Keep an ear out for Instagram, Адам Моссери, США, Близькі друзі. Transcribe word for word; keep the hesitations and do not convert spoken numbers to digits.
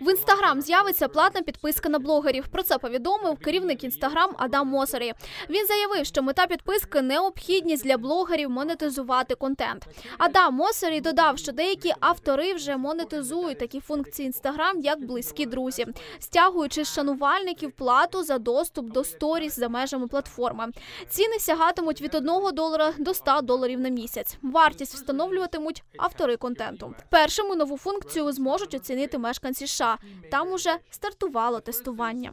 В Instagram з'явиться платна підписка на блогерів. Про це повідомив керівник Instagram Адам Моссері. Він заявив, що мета підписки – необхідність для блогерів монетизувати контент. Адам Моссері додав, що деякі автори вже монетизують такі функції Instagram, як близькі друзі, стягуючи з шанувальників плату за доступ до сторіс за межами платформи. Ціни сягатимуть від одного долара до ста доларів на місяць. Вартість встановлюватимуть автори контенту. Першими нову функцію зможуть оцінити мешканці США. Там уже стартувало тестування.